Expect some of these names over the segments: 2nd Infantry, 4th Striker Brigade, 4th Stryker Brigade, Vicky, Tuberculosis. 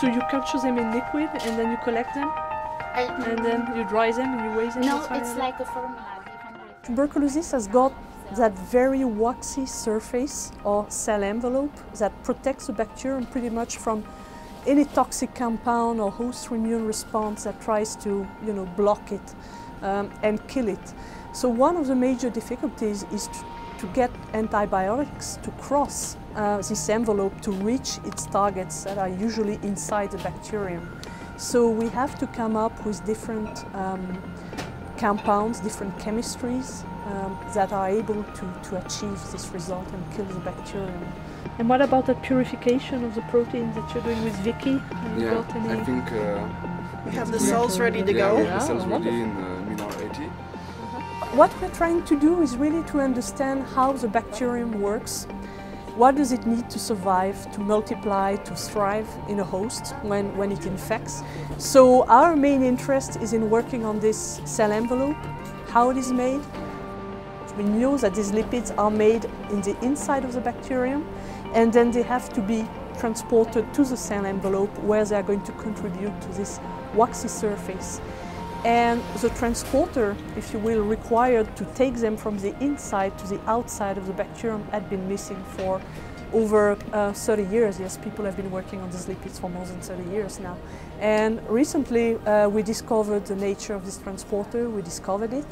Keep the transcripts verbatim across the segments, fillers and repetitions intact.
So you capture them in liquid and then you collect them? I, and then you dry them and you weigh them? No, it's like a formula. Tuberculosis has got that very waxy surface or cell envelope that protects the bacterium pretty much from any toxic compound or host immune response that tries to, you know, block it um, and kill it. So one of the major difficulties is to, to get antibiotics to cross uh, this envelope to reach its targets that are usually inside the bacterium. So we have to come up with different um, compounds, different chemistries um, that are able to, to achieve this result and kill the bacterium. And what about the purification of the protein that you're doing with Vicky? Have you yeah, got any... I think uh, we have the cells ready to go. Yeah, yeah, the cells oh, ready in uh, Minar eighty. Uh-huh. What we're trying to do is really to understand how the bacterium works. What does it need to survive, to multiply, to thrive in a host when, when it infects? So our main interest is in working on this cell envelope, how it is made. We know that these lipids are made in the inside of the bacterium, and then they have to be transported to the cell envelope where they are going to contribute to this waxy surface. And the transporter, if you will, required to take them from the inside to the outside of the bacterium had been missing for over uh, thirty years. Yes, people have been working on these lipids for more than thirty years now. And recently uh, we discovered the nature of this transporter, we discovered it.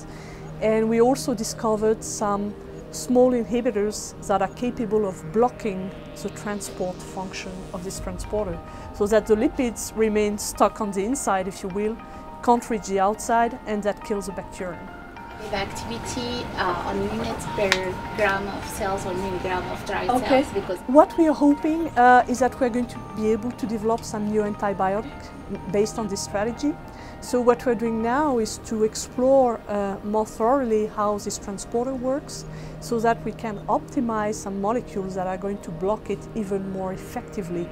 And we also discovered some small inhibitors that are capable of blocking the transport function of this transporter, so that the lipids remain stuck on the inside, if you will, can't reach the outside, and that kills the bacterium. The activity uh, on units per gram of cells or milligram of dry okay. cells. Because what we are hoping uh, is that we're going to be able to develop some new antibiotic based on this strategy. So what we're doing now is to explore uh, more thoroughly how this transporter works, so that we can optimize some molecules that are going to block it even more effectively.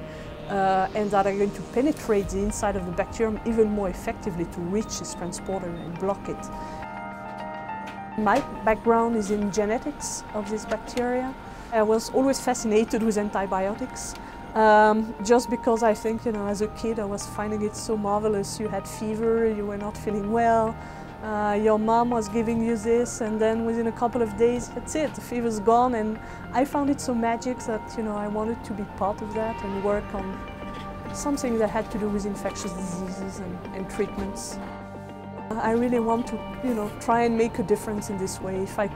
Uh, and that are going to penetrate the inside of the bacterium even more effectively to reach this transporter and block it. My background is in genetics of this bacteria. I was always fascinated with antibiotics, um, just because I think, you know, as a kid I was finding it so marvelous. You had fever, you were not feeling well, uh, your mom was giving you this, and then within a couple of days, that's it, the fever's gone. And I found it so magic that, you know, I wanted to be part of that and work on something that had to do with infectious diseases and, and treatments. I really want to, you know, try and make a difference in this way. If I,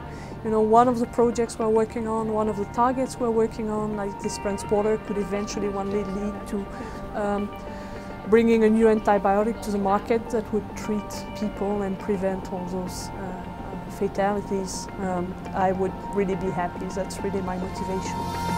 you know, one of the projects we're working on, one of the targets we're working on, like this transporter, could eventually one day lead to um, bringing a new antibiotic to the market that would treat people and prevent all those uh, fatalities. um, I would really be happy. That's really my motivation.